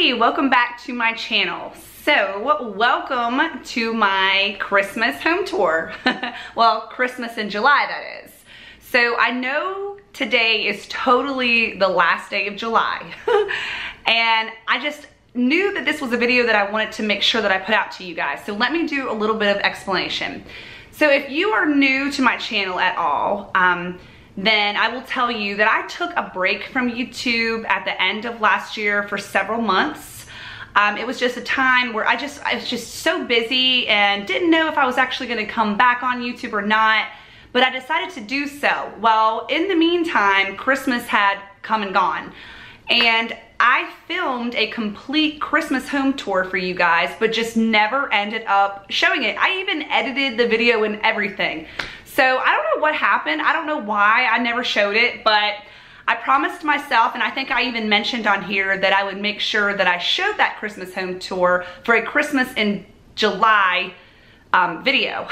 Hey, welcome back to my channel. So, welcome to my Christmas home tour. Well, Christmas in July, that is. So, I know today is totally the last day of July. And I just knew that this was a video that I wanted to make sure that I put out to you guys. So, let me do a little bit of explanation. So, if you are new to my channel at all, then I will tell you that I took a break from YouTube at the end of last year for several months. It was just a time where I was just so busy and didn't know if I was actually going to come back on YouTube or not, but I decided to do so. Well, in the meantime, Christmas had come and gone, and I filmed a complete Christmas home tour for you guys, but just never ended up showing it. I even edited the video and everything. So I don't know what happened. I don't know why I never showed it, but I promised myself, and I think I even mentioned on here, that I would make sure that I showed that Christmas home tour for a Christmas in July video.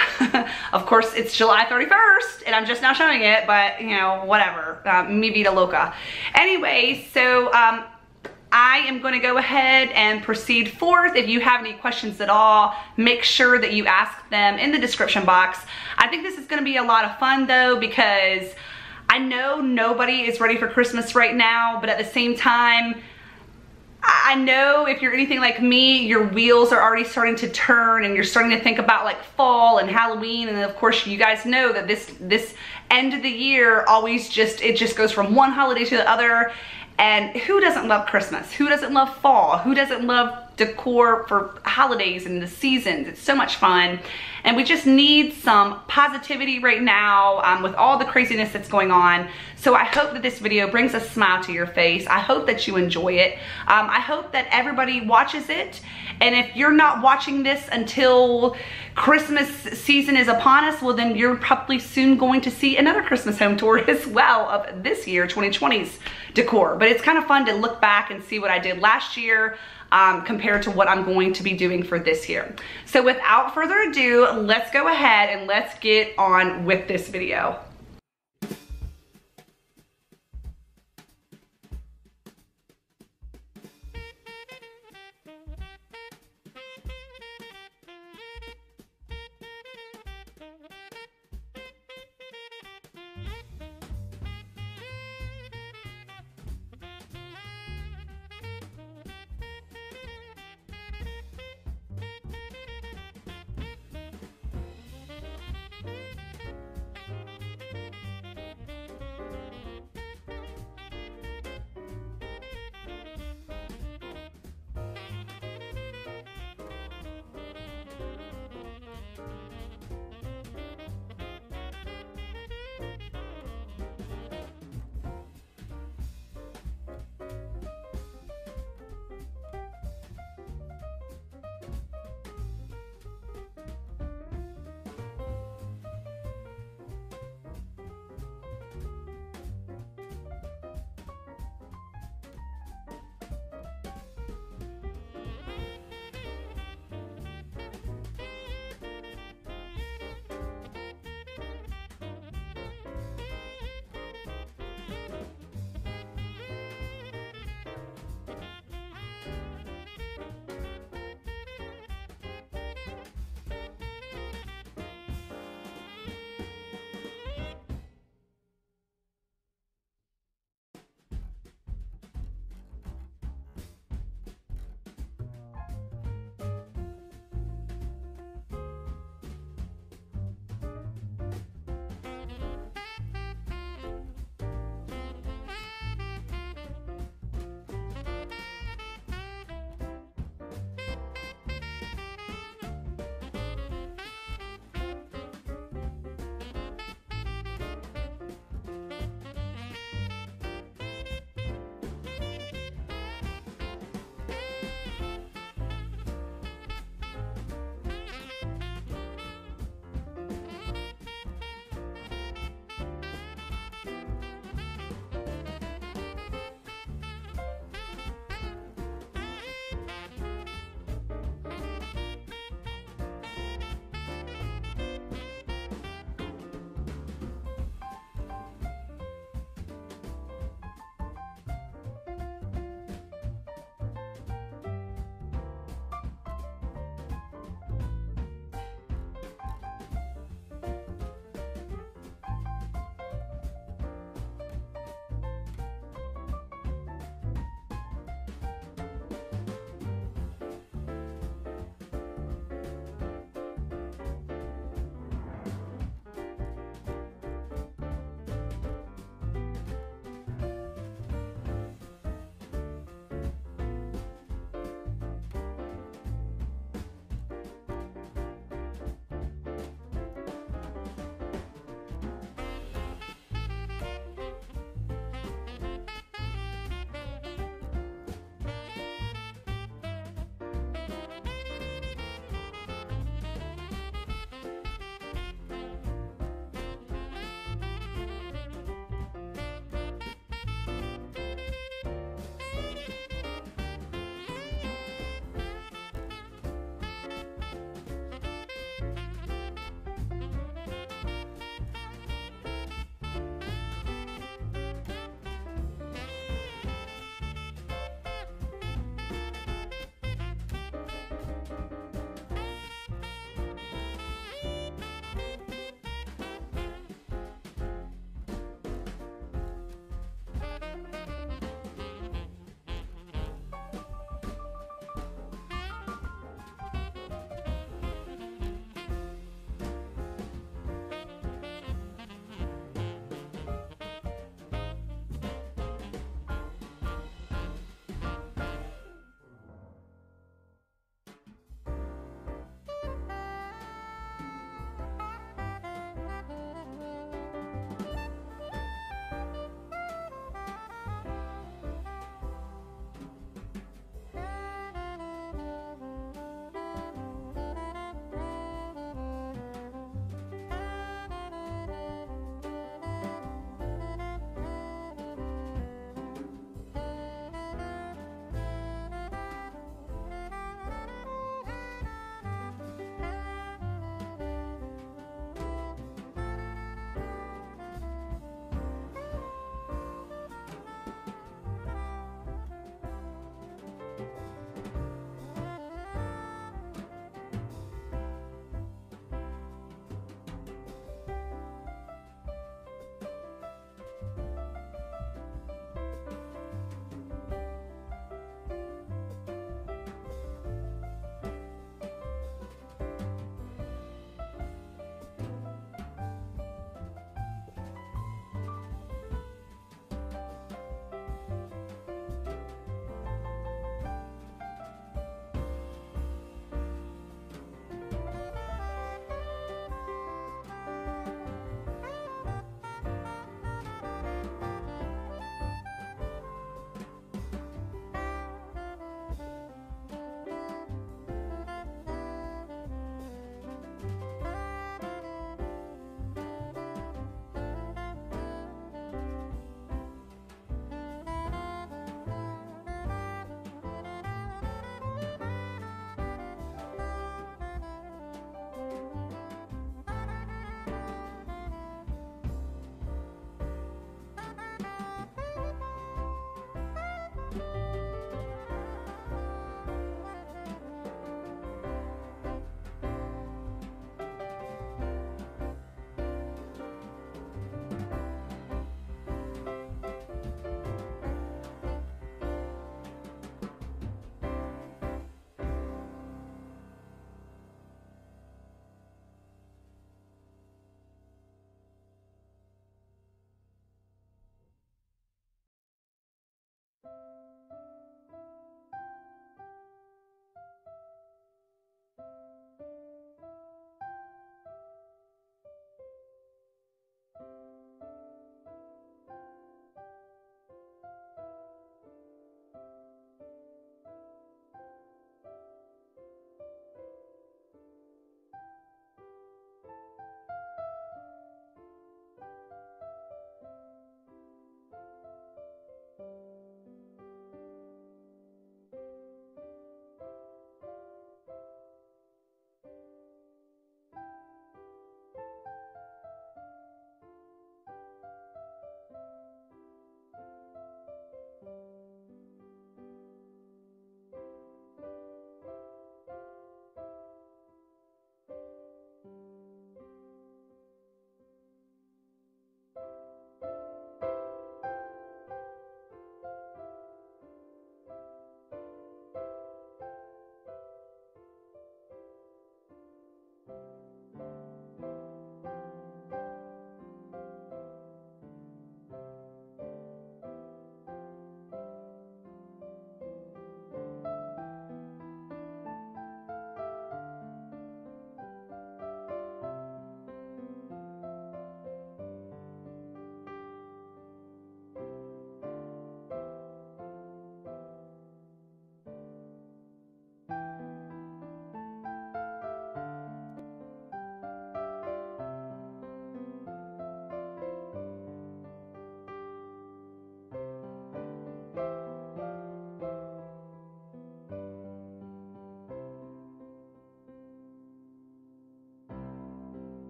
Of course, it's July 31st, and I'm just now showing it, but you know, whatever. Mi vida loca. Anyway, so I am going to go ahead and proceed forth. If you have any questions at all, make sure that you ask them in the description box. I think this is going to be a lot of fun though, because I know nobody is ready for Christmas right now, but at the same time, I know if you're anything like me, your wheels are already starting to turn and you're starting to think about like fall and Halloween, and of course you guys know that this end of the year always just goes from one holiday to the other. And who doesn't love Christmas? Who doesn't love fall? Who doesn't love decor for holidays and the seasons? It's so much fun. And we just need some positivity right now with all the craziness that's going on. So I hope that this video brings a smile to your face. I hope that you enjoy it. I hope that everybody watches it. And if you're not watching this until Christmas season is upon us, well then you're probably soon going to see another Christmas home tour as well of this year, 2020's decor. But it's kind of fun to look back and see what I did last year compared to what I'm going to be doing for this year. So without further ado, let's go ahead and let's get on with this video.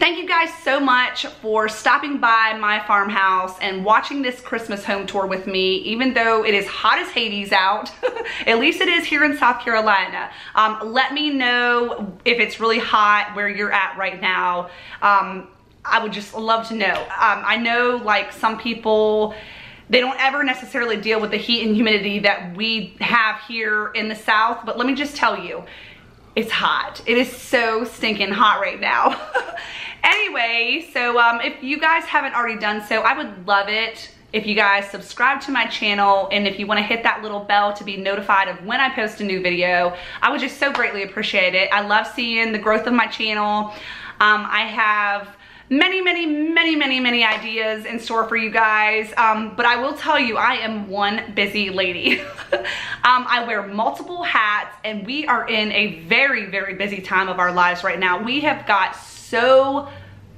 Thank you guys so much for stopping by my farmhouse and watching this Christmas home tour with me. Even though it is hot as Hades out, at least it is here in South Carolina. Let me know if it's really hot where you're at right now. I would just love to know. I know, like, some people, they don't ever necessarily deal with the heat and humidity that we have here in the South, but let me just tell you, it's hot. It is so stinking hot right now. Anyway, so if you guys haven't already done so, I would love it if you guys subscribe to my channel, and if you want to hit that little bell to be notified of when I post a new video, I would just so greatly appreciate it. I love seeing the growth of my channel. I have many ideas in store for you guys, but I will tell you, I am one busy lady. I wear multiple hats, and we are in a very busy time of our lives right now. We have got so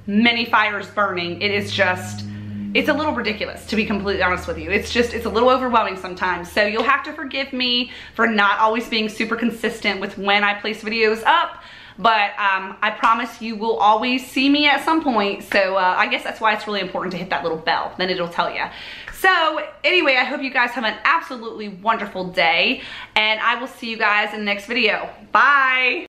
many fires burning. It is just, it's a little ridiculous, to be completely honest with you. It's just, it's a little overwhelming sometimes. So you'll have to forgive me for not always being super consistent with when I place videos up. But I promise you will always see me at some point. So I guess that's why it's really important to hit that little bell. Then it'll tell you. So anyway, I hope you guys have an absolutely wonderful day. And I will see you guys in the next video. Bye.